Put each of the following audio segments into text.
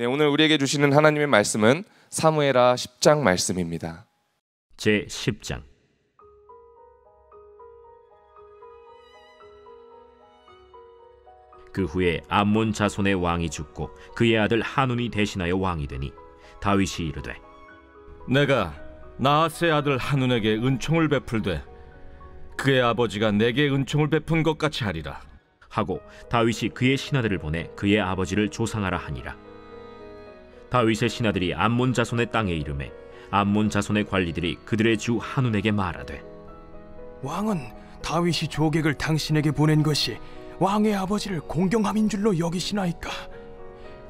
네, 오늘 우리에게 주시는 하나님의 말씀은 사무엘하 10장 말씀입니다. 제 10장. 그 후에 암몬 자손의 왕이 죽고 그의 아들 한운이 대신하여 왕이 되니 다윗이 이르되, 내가 나아스의 아들 한운에게 은총을 베풀되 그의 아버지가 내게 은총을 베푼 것 같이 하리라 하고 다윗이 그의 신하들을 보내 그의 아버지를 조상하라 하니라. 다윗의 신하들이 암몬 자손의 땅에 이름에 암몬 자손의 관리들이 그들의 주 한운에게 말하되, 왕은 다윗이 조객을 당신에게 보낸 것이 왕의 아버지를 공경함인 줄로 여기시나이까?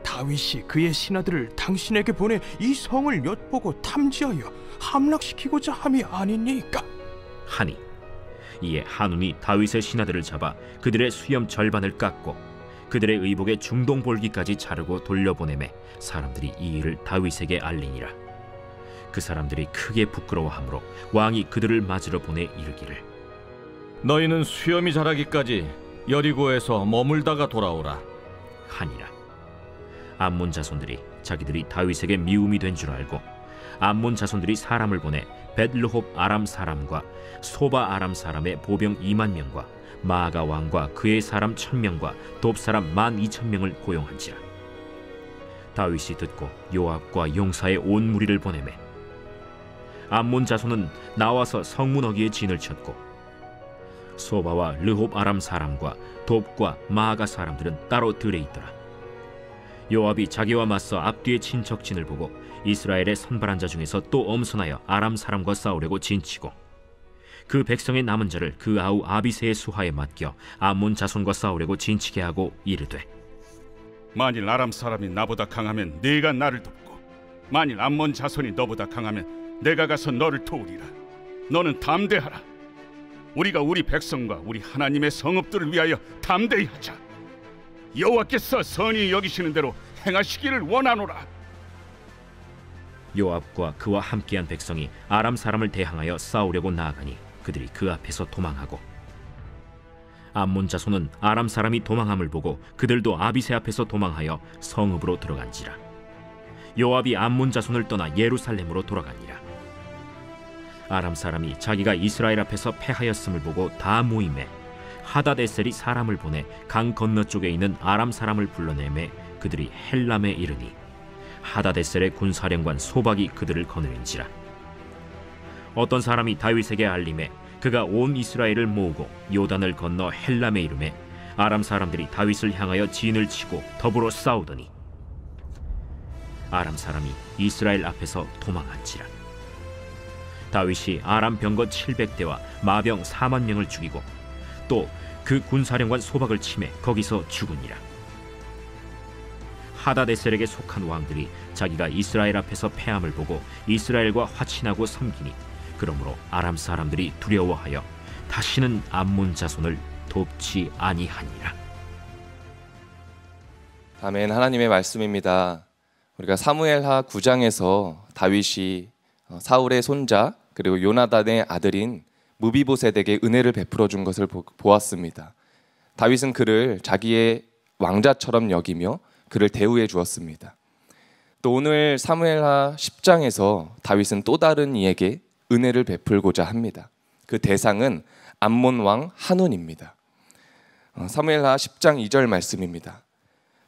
다윗이 그의 신하들을 당신에게 보내 이 성을 엿보고 탐지하여 함락시키고자 함이 아니니까 하니, 이에 한운이 다윗의 신하들을 잡아 그들의 수염 절반을 깎고 그들의 의복의 중동볼기까지 자르고 돌려보내매 사람들이 이 일을 다윗에게 알리니라. 그 사람들이 크게 부끄러워하므로 왕이 그들을 맞으러 보내 이르기를, 너희는 수염이 자라기까지 여리고에서 머물다가 돌아오라 하니라. 암몬 자손들이 자기들이 다윗에게 미움이 된 줄 알고 암몬 자손들이 사람을 보내 벳 르홉 아람 사람과 소바 아람 사람의 보병 2만 명과 마아가 왕과 그의 사람 1000명과 돕 사람 12,000명을 고용한지라. 다윗이 듣고 요압과 용사의 온 무리를 보내매 암몬 자손은 나와서 성문 어귀에 진을 쳤고, 소바와 르홉 아람 사람과 돕과 마아가 사람들은 따로 들에 있더라. 요압이 자기와 맞서 앞뒤의 친척진을 보고 이스라엘의 선발한 자 중에서 또 엄선하여 아람 사람과 싸우려고 진치고, 그 백성의 남은 자를 그 아우 아비새의 수하에 맡겨 암몬 자손과 싸우려고 진치게 하고 이르되, 만일 아람 사람이 나보다 강하면 네가 나를 돕고, 만일 암몬 자손이 너보다 강하면 내가 가서 너를 도우리라. 너는 담대하라. 우리가 우리 백성과 우리 하나님의 성읍들을 위하여 담대히 하자. 여호와께서 선히 여기시는 대로 행하시기를 원하노라. 요압과 그와 함께한 백성이 아람 사람을 대항하여 싸우려고 나아가니 그들이 그 앞에서 도망하고, 암몬 자손은 아람 사람이 도망함을 보고 그들도 아비새 앞에서 도망하여 성읍으로 들어간지라. 요압이 암몬 자손을 떠나 예루살렘으로 돌아가니라. 아람 사람이 자기가 이스라엘 앞에서 패하였음을 보고 다 모임에 하다데셀이 사람을 보내 강 건너쪽에 있는 아람 사람을 불러내매 그들이 헬람에 이르니 하다데셀의 군사령관 소박이 그들을 거느린지라. 어떤 사람이 다윗에게 알림해 그가 온 이스라엘을 모으고 요단을 건너 헬람에 이르매 아람 사람들이 다윗을 향하여 진을 치고 더불어 싸우더니 아람 사람이 이스라엘 앞에서 도망한지라. 다윗이 아람 병거 700대와 마병 4만 명을 죽이고 또 그 군사령관 소박을 침해 거기서 죽으니라. 하다데셀에게 속한 왕들이 자기가 이스라엘 앞에서 패함을 보고 이스라엘과 화친하고 섬기니 그러므로 아람 사람들이 두려워하여 다시는 암몬 자손을 돕지 아니하니라. 아멘. 하나님의 말씀입니다. 우리가 사무엘하 9장에서 다윗이 사울의 손자 그리고 요나단의 아들인 무비보셋에게 은혜를 베풀어 준 것을 보았습니다. 다윗은 그를 자기의 왕자처럼 여기며 그를 대우해 주었습니다. 또 오늘 사무엘하 10장에서 다윗은 또 다른 이에게 은혜를 베풀고자 합니다. 그 대상은 암몬 왕 한운입니다. 사무엘하 10장 2절 말씀입니다.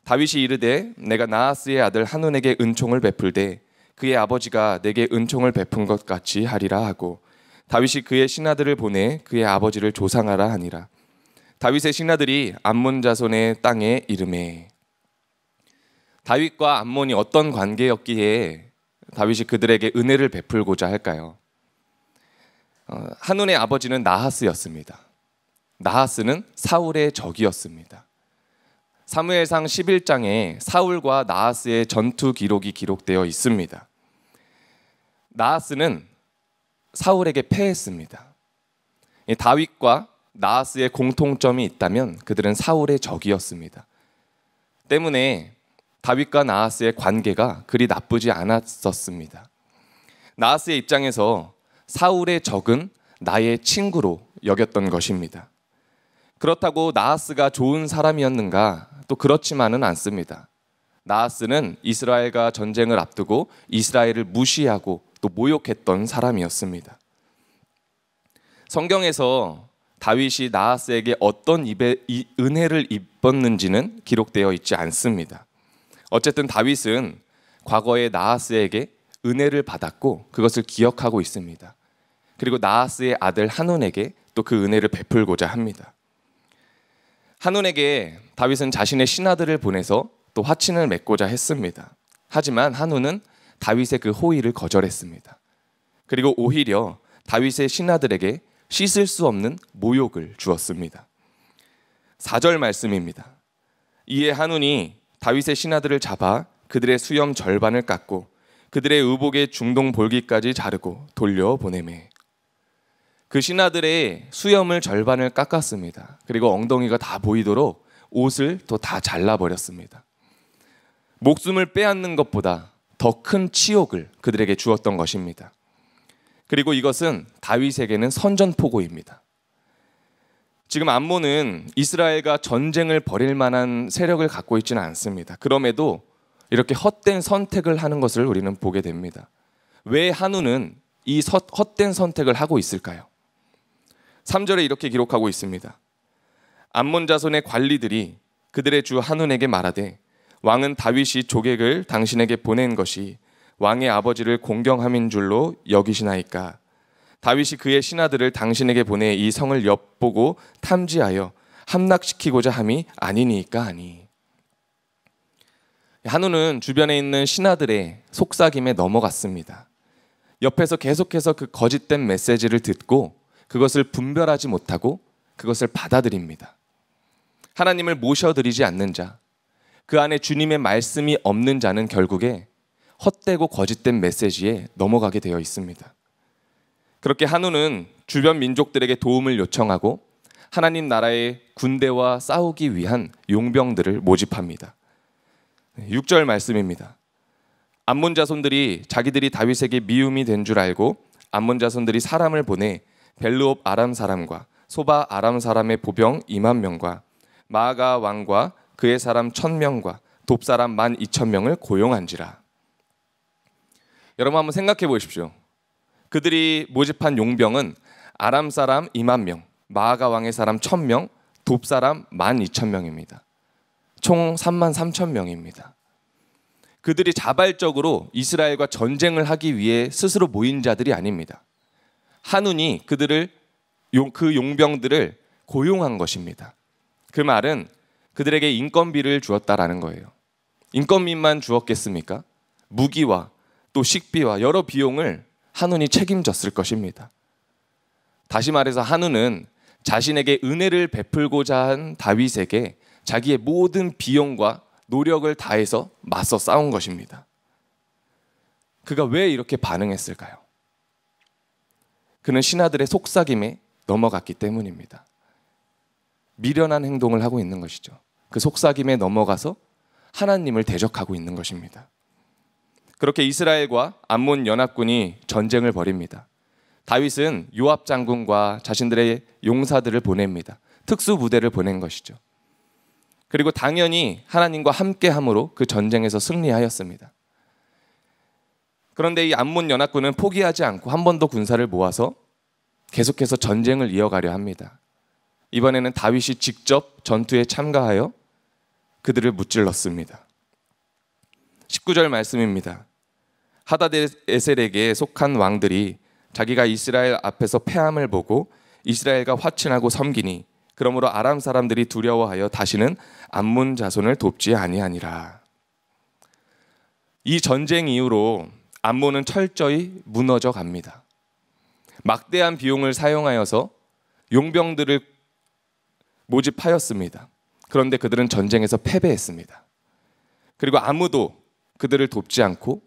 다윗이 이르되, 내가 나아스의 아들 한운에게 은총을 베풀되 그의 아버지가 내게 은총을 베푼 것 같이 하리라 하고 다윗이 그의 신하들을 보내 그의 아버지를 조상하라 하니라. 다윗의 신하들이 암몬 자손의 땅에 이르매, 다윗과 암몬이 어떤 관계였기에 다윗이 그들에게 은혜를 베풀고자 할까요? 한운의 아버지는 나하스였습니다. 나하스는 사울의 적이었습니다. 사무엘상 11장에 사울과 나하스의 전투 기록이 기록되어 있습니다. 나하스는 사울에게 패했습니다. 다윗과 나하스의 공통점이 있다면 그들은 사울의 적이었습니다. 때문에 다윗과 나하스의 관계가 그리 나쁘지 않았었습니다. 나하스의 입장에서 사울의 적은 나의 친구로 여겼던 것입니다. 그렇다고 나하스가 좋은 사람이었는가? 또 그렇지만은 않습니다. 나하스는 이스라엘과 전쟁을 앞두고 이스라엘을 무시하고 또 모욕했던 사람이었습니다. 성경에서 다윗이 나하스에게 어떤 은혜를 입었는지는 기록되어 있지 않습니다. 어쨌든 다윗은 과거에 나하스에게 은혜를 받았고 그것을 기억하고 있습니다. 그리고 나하스의 아들 한운에게 또 그 은혜를 베풀고자 합니다. 한운에게 다윗은 자신의 신하들을 보내서 또 화친을 맺고자 했습니다. 하지만 한운은 다윗의 그 호의를 거절했습니다. 그리고 오히려 다윗의 신하들에게 씻을 수 없는 모욕을 주었습니다. 4절 말씀입니다. 이에 한운이 다윗의 신하들을 잡아 그들의 수염 절반을 깎고 그들의 의복의 중동 볼기까지 자르고 돌려보내매. 그 신하들의 수염을 절반을 깎았습니다. 그리고 엉덩이가 다 보이도록 옷을 또 다 잘라버렸습니다. 목숨을 빼앗는 것보다 더 큰 치욕을 그들에게 주었던 것입니다. 그리고 이것은 다윗에게는 선전포고입니다. 지금 암몬은 이스라엘과 전쟁을 벌일 만한 세력을 갖고 있지는 않습니다. 그럼에도 이렇게 헛된 선택을 하는 것을 우리는 보게 됩니다. 왜 한운은 이 헛된 선택을 하고 있을까요? 3절에 이렇게 기록하고 있습니다. 암몬 자손의 관리들이 그들의 주 한운에게 말하되 왕은 다윗이 조객을 당신에게 보낸 것이 왕의 아버지를 공경함인 줄로 여기시나이까. 다윗이 그의 신하들을 당신에게 보내 이 성을 엿보고 탐지하여 함락시키고자 함이 아니니까 하니. 한운은 주변에 있는 신하들의 속삭임에 넘어갔습니다. 옆에서 계속해서 그 거짓된 메시지를 듣고 그것을 분별하지 못하고 그것을 받아들입니다. 하나님을 모셔드리지 않는 자, 그 안에 주님의 말씀이 없는 자는 결국에 헛되고 거짓된 메시지에 넘어가게 되어 있습니다. 그렇게 한운은 주변 민족들에게 도움을 요청하고 하나님 나라의 군대와 싸우기 위한 용병들을 모집합니다. 6절 말씀입니다. 암몬 자손들이 자기들이 다윗에게 미움이 된 줄 알고 암몬 자손들이 사람을 보내 벳 르홉 아람 사람과 소바 아람 사람의 보병 2만 명과 마아가 왕과 그의 사람 1000명과 돕사람 12,000명을 고용한지라. 여러분 한번 생각해 보십시오. 그들이 모집한 용병은 아람 사람 2만 명, 마아가 왕의 사람 1000명, 돕사람 12,000명입니다. 총 33,000명입니다. 그들이 자발적으로 이스라엘과 전쟁을 하기 위해 스스로 모인 자들이 아닙니다. 한운이 그 용병들을 고용한 것입니다. 그 말은 그들에게 인건비를 주었다라는 거예요. 인건비만 주었겠습니까? 무기와 또 식비와 여러 비용을 한운이 책임졌을 것입니다. 다시 말해서 한운은 자신에게 은혜를 베풀고자 한 다윗에게 자기의 모든 비용과 노력을 다해서 맞서 싸운 것입니다. 그가 왜 이렇게 반응했을까요? 그는 신하들의 속삭임에 넘어갔기 때문입니다. 미련한 행동을 하고 있는 것이죠. 그 속삭임에 넘어가서 하나님을 대적하고 있는 것입니다. 그렇게 이스라엘과 암몬 연합군이 전쟁을 벌입니다. 다윗은 요압 장군과 자신들의 용사들을 보냅니다. 특수 부대를 보낸 것이죠. 그리고 당연히 하나님과 함께함으로 그 전쟁에서 승리하였습니다. 그런데 이 암몬 연합군은 포기하지 않고 한 번 더 군사를 모아서 계속해서 전쟁을 이어가려 합니다. 이번에는 다윗이 직접 전투에 참가하여 그들을 무찔렀습니다. 19절 말씀입니다. 하다데에셀에게 속한 왕들이 자기가 이스라엘 앞에서 패함을 보고 이스라엘과 화친하고 섬기니 그러므로 아람 사람들이 두려워하여 다시는 암몬 자손을 돕지 아니하니라. 이 전쟁 이후로 암몬은 철저히 무너져 갑니다. 막대한 비용을 사용하여서 용병들을 모집하였습니다. 그런데 그들은 전쟁에서 패배했습니다. 그리고 아무도 그들을 돕지 않고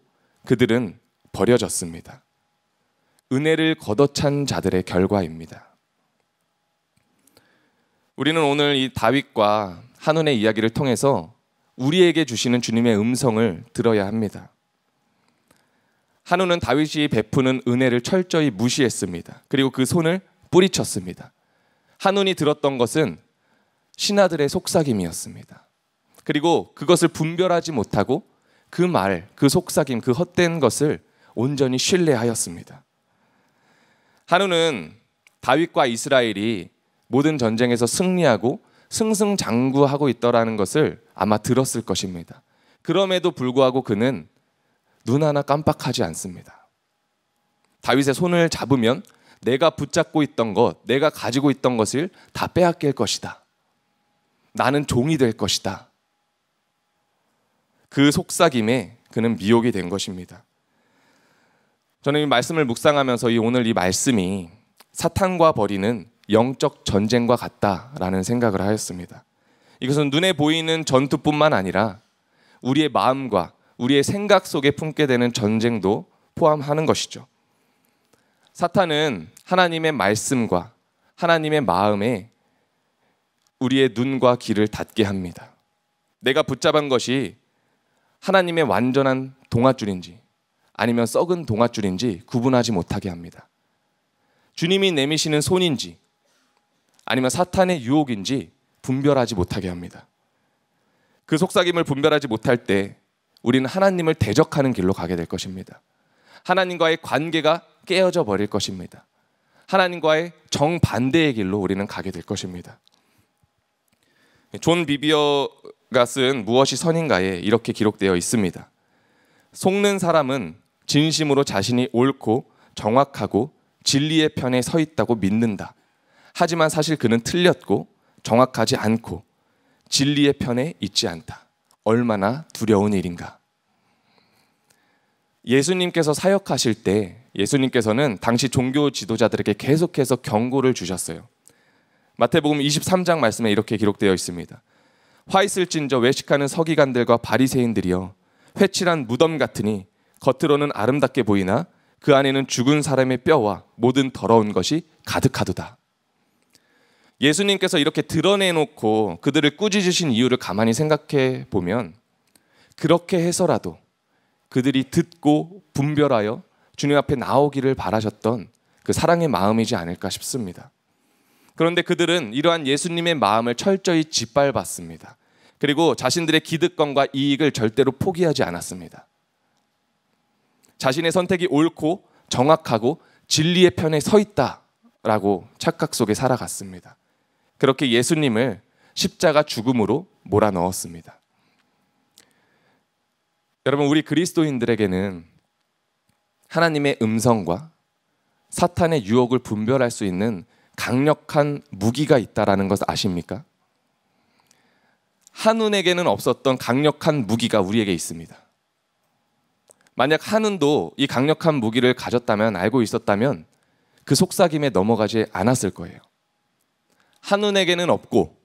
그들은 버려졌습니다. 은혜를 걷어찬 자들의 결과입니다. 우리는 오늘 이 다윗과 한운의 이야기를 통해서 우리에게 주시는 주님의 음성을 들어야 합니다. 한운은 다윗이 베푸는 은혜를 철저히 무시했습니다. 그리고 그 손을 뿌리쳤습니다. 한운이 들었던 것은 신하들의 속삭임이었습니다. 그리고 그것을 분별하지 못하고 그 말, 그 속삭임, 그 헛된 것을 온전히 신뢰하였습니다. 한우는 다윗과 이스라엘이 모든 전쟁에서 승리하고 승승장구하고 있더라는 것을 아마 들었을 것입니다. 그럼에도 불구하고 그는 눈 하나 깜빡하지 않습니다. 다윗의 손을 잡으면 내가 붙잡고 있던 것, 내가 가지고 있던 것을 다 빼앗길 것이다. 나는 종이 될 것이다. 그 속삭임에 그는 미혹이 된 것입니다. 저는 이 말씀을 묵상하면서 오늘 이 말씀이 사탄과 벌이는 영적 전쟁과 같다라는 생각을 하였습니다. 이것은 눈에 보이는 전투뿐만 아니라 우리의 마음과 우리의 생각 속에 품게 되는 전쟁도 포함하는 것이죠. 사탄은 하나님의 말씀과 하나님의 마음에 우리의 눈과 귀를 닫게 합니다. 내가 붙잡은 것이 하나님의 완전한 동아줄인지 아니면 썩은 동아줄인지 구분하지 못하게 합니다. 주님이 내미시는 손인지 아니면 사탄의 유혹인지 분별하지 못하게 합니다. 그 속삭임을 분별하지 못할 때 우리는 하나님을 대적하는 길로 가게 될 것입니다. 하나님과의 관계가 깨어져 버릴 것입니다. 하나님과의 정반대의 길로 우리는 가게 될 것입니다. 존 비비어가 쓴 무엇이 선인가에 이렇게 기록되어 있습니다. 속는 사람은 진심으로 자신이 옳고 정확하고 진리의 편에 서 있다고 믿는다. 하지만 사실 그는 틀렸고 정확하지 않고 진리의 편에 있지 않다. 얼마나 두려운 일인가. 예수님께서 사역하실 때 예수님께서는 당시 종교 지도자들에게 계속해서 경고를 주셨어요. 마태복음 23장 말씀에 이렇게 기록되어 있습니다. 화 있을진저 외식하는 서기관들과 바리새인들이여 회칠한 무덤 같으니 겉으로는 아름답게 보이나 그 안에는 죽은 사람의 뼈와 모든 더러운 것이 가득하도다. 예수님께서 이렇게 드러내놓고 그들을 꾸짖으신 이유를 가만히 생각해 보면 그렇게 해서라도 그들이 듣고 분별하여 주님 앞에 나오기를 바라셨던 그 사랑의 마음이지 않을까 싶습니다. 그런데 그들은 이러한 예수님의 마음을 철저히 짓밟았습니다. 그리고 자신들의 기득권과 이익을 절대로 포기하지 않았습니다. 자신의 선택이 옳고 정확하고 진리의 편에 서 있다라고 착각 속에 살아갔습니다. 그렇게 예수님을 십자가 죽음으로 몰아넣었습니다. 여러분, 우리 그리스도인들에게는 하나님의 음성과 사탄의 유혹을 분별할 수 있는 강력한 무기가 있다라는 것 아십니까? 한운에게는 없었던 강력한 무기가 우리에게 있습니다. 만약 한운도 이 강력한 무기를 가졌다면, 알고 있었다면 그 속삭임에 넘어가지 않았을 거예요. 한운에게는 없고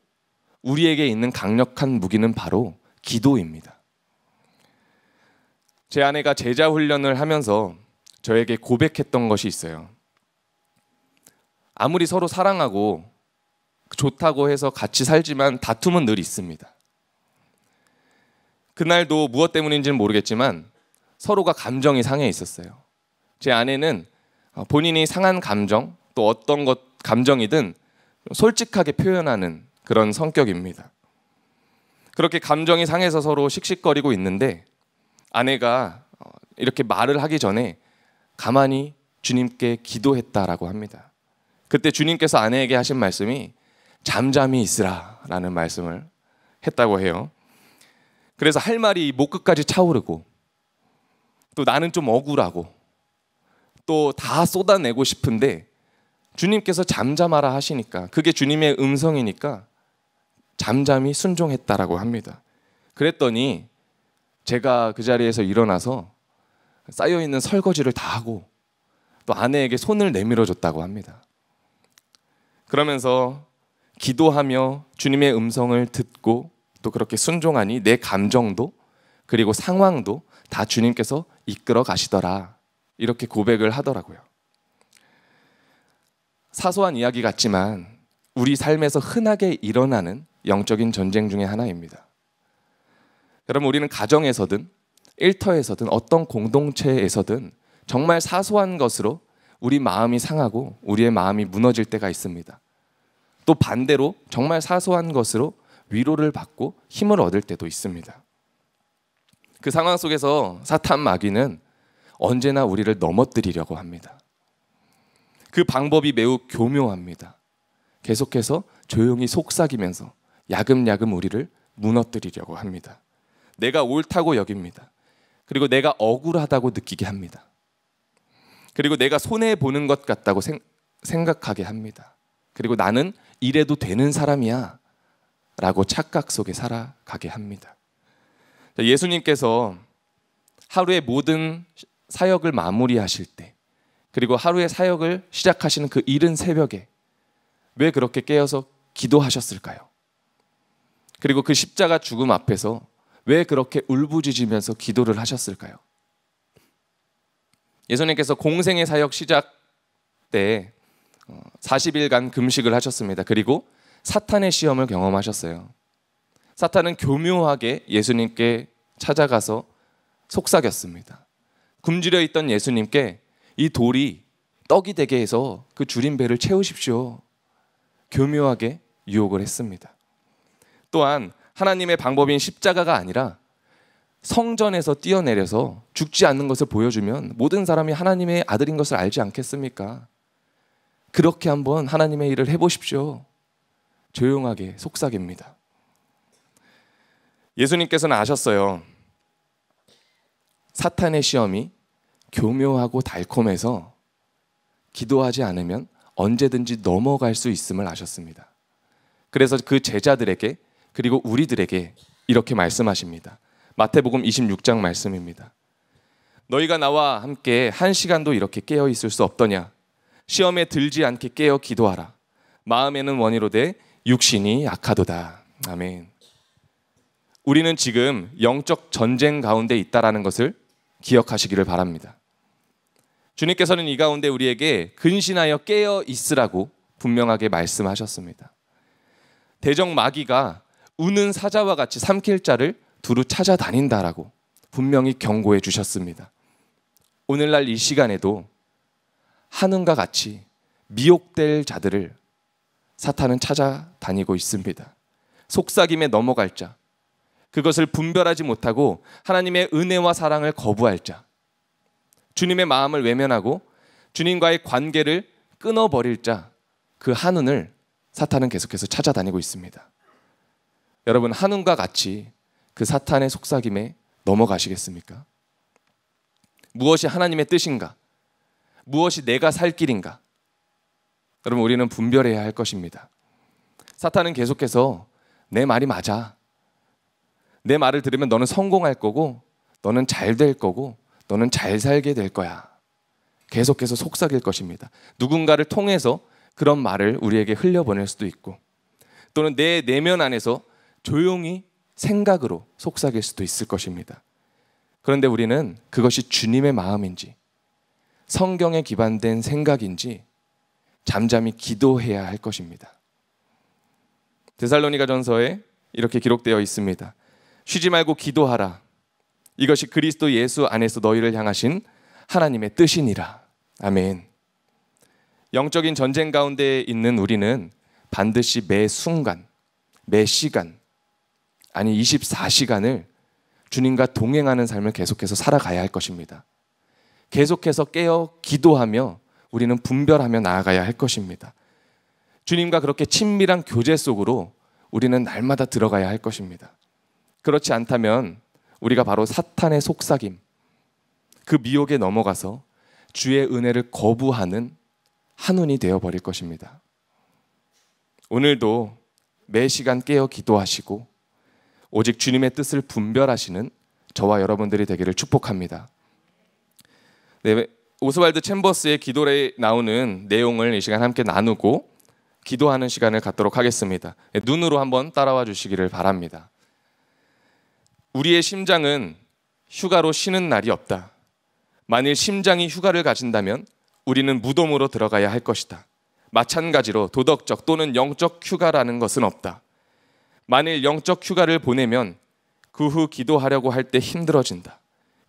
우리에게 있는 강력한 무기는 바로 기도입니다. 제 아내가 제자 훈련을 하면서 저에게 고백했던 것이 있어요. 아무리 서로 사랑하고 좋다고 해서 같이 살지만 다툼은 늘 있습니다. 그날도 무엇 때문인지는 모르겠지만 서로가 감정이 상해 있었어요. 제 아내는 본인이 상한 감정, 또 어떤 것 감정이든 솔직하게 표현하는 그런 성격입니다. 그렇게 감정이 상해서 서로 씩씩거리고 있는데 아내가 이렇게 말을 하기 전에 가만히 주님께 기도했다라고 합니다. 그때 주님께서 아내에게 하신 말씀이 잠잠히 있으라 라는 말씀을 했다고 해요. 그래서 할 말이 목 끝까지 차오르고 또 나는 좀 억울하고 또 다 쏟아내고 싶은데 주님께서 잠잠하라 하시니까, 그게 주님의 음성이니까 잠잠히 순종했다라고 합니다. 그랬더니 제가 그 자리에서 일어나서 쌓여있는 설거지를 다 하고 또 아내에게 손을 내밀어줬다고 합니다. 그러면서 기도하며 주님의 음성을 듣고 또 그렇게 순종하니 내 감정도 그리고 상황도 다 주님께서 이끌어 가시더라, 이렇게 고백을 하더라고요. 사소한 이야기 같지만 우리 삶에서 흔하게 일어나는 영적인 전쟁 중에 하나입니다. 여러분, 우리는 가정에서든 일터에서든 어떤 공동체에서든 정말 사소한 것으로 우리 마음이 상하고 우리의 마음이 무너질 때가 있습니다. 또 반대로 정말 사소한 것으로 위로를 받고 힘을 얻을 때도 있습니다. 그 상황 속에서 사탄 마귀는 언제나 우리를 넘어뜨리려고 합니다. 그 방법이 매우 교묘합니다. 계속해서 조용히 속삭이면서 야금야금 우리를 무너뜨리려고 합니다. 내가 옳다고 여깁니다. 그리고 내가 억울하다고 느끼게 합니다. 그리고 내가 손해보는 것 같다고 생각하게 합니다. 그리고 나는 이래도 되는 사람이야 라고 착각 속에 살아가게 합니다. 예수님께서 하루의 모든 사역을 마무리하실 때, 그리고 하루의 사역을 시작하시는 그 이른 새벽에 왜 그렇게 깨어서 기도하셨을까요? 그리고 그 십자가 죽음 앞에서 왜 그렇게 울부짖으면서 기도를 하셨을까요? 예수님께서 공생의 사역 시작 때 40일간 금식을 하셨습니다. 그리고 사탄의 시험을 경험하셨어요. 사탄은 교묘하게 예수님께 찾아가서 속삭였습니다. 굶주려 있던 예수님께 이 돌이 떡이 되게 해서 그 줄인 배를 채우십시오. 교묘하게 유혹을 했습니다. 또한 하나님의 방법인 십자가가 아니라 성전에서 뛰어내려서 죽지 않는 것을 보여주면 모든 사람이 하나님의 아들인 것을 알지 않겠습니까? 그렇게 한번 하나님의 일을 해보십시오. 조용하게 속삭입니다. 예수님께서는 아셨어요. 사탄의 시험이 교묘하고 달콤해서 기도하지 않으면 언제든지 넘어갈 수 있음을 아셨습니다. 그래서 그 제자들에게 그리고 우리들에게 이렇게 말씀하십니다. 마태복음 26장 말씀입니다. 너희가 나와 함께 한 시간도 이렇게 깨어 있을 수 없더냐? 시험에 들지 않게 깨어 기도하라. 마음에는 원이로되 육신이 약하도다. 아멘. 우리는 지금 영적 전쟁 가운데 있다라는 것을 기억하시기를 바랍니다. 주님께서는 이 가운데 우리에게 근신하여 깨어 있으라고 분명하게 말씀하셨습니다. 대적 마귀가 우는 사자와 같이 삼킬 자를 두루 찾아다닌다라고 분명히 경고해 주셨습니다. 오늘날 이 시간에도 하늘과 같이 미혹될 자들을 사탄은 찾아다니고 있습니다. 속삭임에 넘어갈 자, 그것을 분별하지 못하고 하나님의 은혜와 사랑을 거부할 자, 주님의 마음을 외면하고 주님과의 관계를 끊어버릴 자, 그 한운을 사탄은 계속해서 찾아다니고 있습니다. 여러분, 한운과 같이 그 사탄의 속삭임에 넘어가시겠습니까? 무엇이 하나님의 뜻인가? 무엇이 내가 살 길인가? 여러분, 우리는 분별해야 할 것입니다. 사탄은 계속해서 내 말이 맞아. 내 말을 들으면 너는 성공할 거고, 너는 잘 될 거고, 너는 잘 살게 될 거야. 계속해서 속삭일 것입니다. 누군가를 통해서 그런 말을 우리에게 흘려보낼 수도 있고, 또는 내 내면 안에서 조용히 생각으로 속삭일 수도 있을 것입니다. 그런데 우리는 그것이 주님의 마음인지, 성경에 기반된 생각인지 잠잠히 기도해야 할 것입니다. 데살로니가전서에 이렇게 기록되어 있습니다. 쉬지 말고 기도하라. 이것이 그리스도 예수 안에서 너희를 향하신 하나님의 뜻이니라. 아멘. 영적인 전쟁 가운데 있는 우리는 반드시 매 순간, 매 시간, 아니 24시간을 주님과 동행하는 삶을 계속해서 살아가야 할 것입니다. 계속해서 깨어 기도하며 우리는 분별하며 나아가야 할 것입니다. 주님과 그렇게 친밀한 교제 속으로 우리는 날마다 들어가야 할 것입니다. 그렇지 않다면 우리가 바로 사탄의 속삭임, 그 미혹에 넘어가서 주의 은혜를 거부하는 한운이 되어버릴 것입니다. 오늘도 매 시간 깨어 기도하시고 오직 주님의 뜻을 분별하시는 저와 여러분들이 되기를 축복합니다. 네, 오스왈드 챔버스의 기도에 나오는 내용을 이 시간 함께 나누고 기도하는 시간을 갖도록 하겠습니다. 눈으로 한번 따라와 주시기를 바랍니다. 우리의 심장은 휴가로 쉬는 날이 없다. 만일 심장이 휴가를 가진다면 우리는 무덤으로 들어가야 할 것이다. 마찬가지로 도덕적 또는 영적 휴가라는 것은 없다. 만일 영적 휴가를 보내면 그 후 기도하려고 할 때 힘들어진다.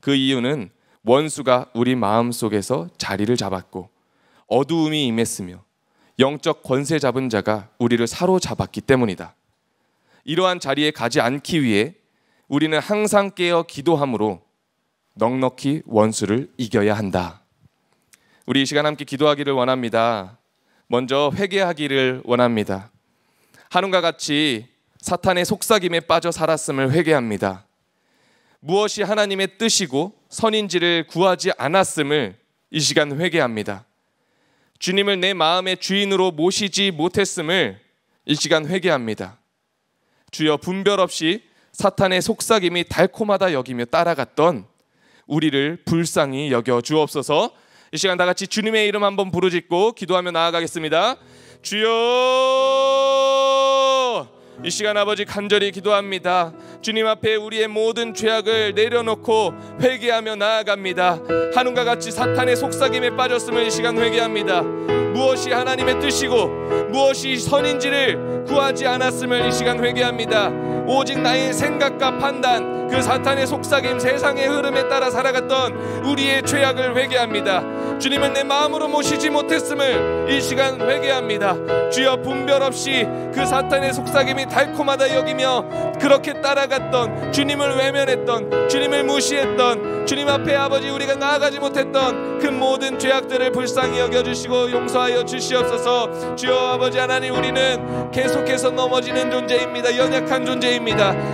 그 이유는 원수가 우리 마음속에서 자리를 잡았고 어두움이 임했으며 영적 권세 잡은 자가 우리를 사로잡았기 때문이다. 이러한 자리에 가지 않기 위해 우리는 항상 깨어 기도함으로 넉넉히 원수를 이겨야 한다. 우리 이 시간 함께 기도하기를 원합니다. 먼저 회개하기를 원합니다. 하눈과 같이 사탄의 속삭임에 빠져 살았음을 회개합니다. 무엇이 하나님의 뜻이고 선인지를 구하지 않았음을 이 시간 회개합니다. 주님을 내 마음의 주인으로 모시지 못했음을 이 시간 회개합니다. 주여, 분별 없이 사탄의 속삭임이 달콤하다 여기며 따라갔던 우리를 불쌍히 여겨 주옵소서. 이 시간 다 같이 주님의 이름 한번 부르짖고 기도하며 나아가겠습니다. 주여, 이 시간 아버지 간절히 기도합니다. 주님 앞에 우리의 모든 죄악을 내려놓고 회개하며 나아갑니다. 하눈과 같이 사탄의 속삭임에 빠졌음을 이 시간 회개합니다. 무엇이 하나님의 뜻이고 무엇이 선인지를 구하지 않았음을 이 시간 회개합니다. 오직 나의 생각과 판단, 그 사탄의 속삭임, 세상의 흐름에 따라 살아갔던 우리의 죄악을 회개합니다. 주님은 내 마음으로 모시지 못했음을 이 시간 회개합니다. 주여, 분별 없이 그 사탄의 속삭임이 달콤하다 여기며 그렇게 따라갔던, 주님을 외면했던, 주님을 무시했던, 주님 앞에 아버지 우리가 나아가지 못했던 그 모든 죄악들을 불쌍히 여겨주시고 용서하여 주시옵소서. 주여 아버지 하나님, 우리는 계속해서 넘어지는 존재입니다. 연약한 존재입니다.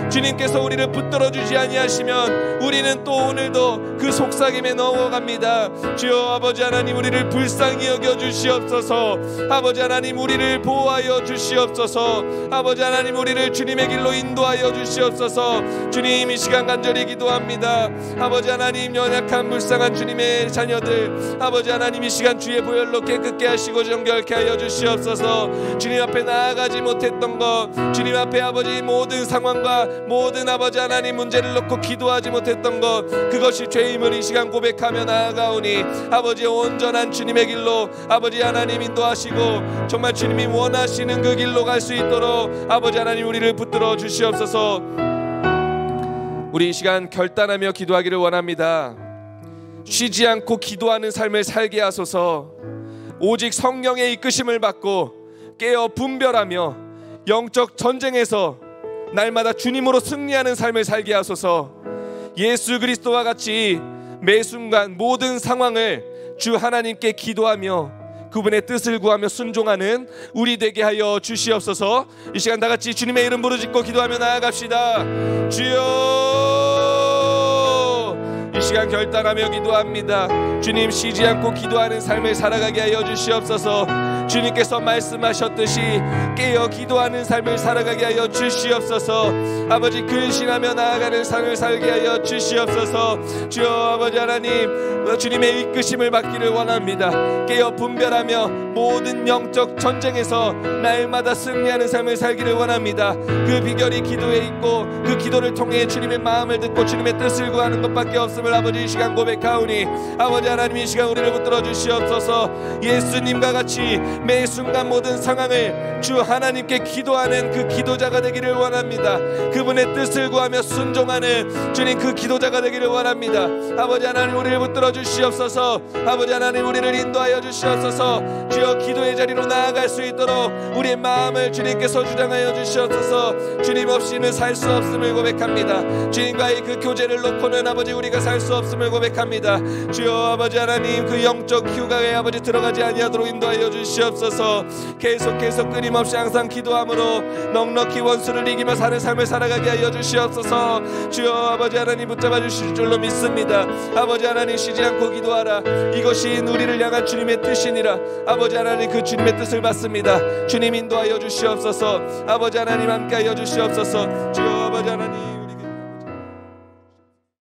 주님께서 우리를 붙들어 주시 아니하시면 우리는 또 오늘도 그 속삭임에 넘어갑니다. 주여 아버지 하나님, 우리를 불쌍히 여겨 주시옵소서. 아버지 하나님, 우리를 보호하여 주시옵소서. 아버지 하나님, 우리를 주님의 길로 인도하여 주시옵소서. 주님, 이 시간 간절히 기도합니다. 아버지 하나님, 연약한 불쌍한 주님의 자녀들, 아버지 하나님, 이 시간 주의 보혈로 깨끗게 하시고 정결케 하여 주시옵소서. 주님 앞에 나아가지 못했던 것, 주님 앞에 아버지 모든 상황과 모든 아버지 하나님 문제 죄를 놓고 기도하지 못했던 것, 그것이 죄임을 이 시간 고백하며 나아가오니 아버지 온전한 주님의 길로 아버지 하나님 인도하시고 정말 주님이 원하시는 그 길로 갈 수 있도록 아버지 하나님 우리를 붙들어 주시옵소서. 우리 이 시간 결단하며 기도하기를 원합니다. 쉬지 않고 기도하는 삶을 살게 하소서. 오직 성령의 이끄심을 받고 깨어 분별하며 영적 전쟁에서 날마다 주님으로 승리하는 삶을 살게 하소서. 예수 그리스도와 같이 매 순간 모든 상황을 주 하나님께 기도하며 그분의 뜻을 구하며 순종하는 우리 되게 하여 주시옵소서. 이 시간 다 같이 주님의 이름 부르짖고 기도하며 나아갑시다. 주여, 이 시간 결단하며 기도합니다. 주님, 쉬지 않고 기도하는 삶을 살아가게 하여 주시옵소서. 주님께서 말씀하셨듯이 깨어 기도하는 삶을 살아가게 하여 주시옵소서. 아버지, 근신하며 나아가는 삶을 살게 하여 주시옵소서. 주여 아버지 하나님, 주님의 이끄심을 받기를 원합니다. 깨어 분별하며 모든 영적 전쟁에서 날마다 승리하는 삶을 살기를 원합니다. 그 비결이 기도에 있고 그 기도를 통해 주님의 마음을 듣고 주님의 뜻을 구하는 것밖에 없음을 아버지 이 시간 고백하오니 아버지 하나님, 이 시간 우리를 붙들어 주시옵소서. 예수님과 같이 매 순간 모든 상황을 주 하나님께 기도하는 그 기도자가 되기를 원합니다. 그분의 뜻을 구하며 순종하는 주님, 그 기도자가 되기를 원합니다. 아버지 하나님, 우리를 붙들어 주시옵소서. 아버지 하나님, 우리를 인도하여 주시옵소서. 주여, 기도의 자리로 나아갈 수 있도록 우리의 마음을 주님께서 주장하여 주시옵소서. 주님 없이는 살 수 없음을 고백합니다. 주님과의 그 교제를 놓고는 아버지 우리가 살 수 없음을 고백합니다. 주여 아버지 하나님, 그 영적 휴가에 아버지 들어가지 아니하도록 인도하여 주시옵소서. 주시옵소서. 계속해서 끊임없이 항상 기도함으로 넉넉히 원수를 이기며 사는 삶을 살아가게 하여 주시옵소서. 주여 아버지 하나님, 붙잡아 주실 줄로 믿습니다. 아버지 하나님, 쉬지 않고 기도하라, 이것이 우리를 향한 주님의 뜻이니라. 아버지 하나님, 그 주님의 뜻을 받습니다. 주님 인도하여 주시옵소서. 아버지 하나님, 함께하여 주시옵소서. 주여 아버지 하나님.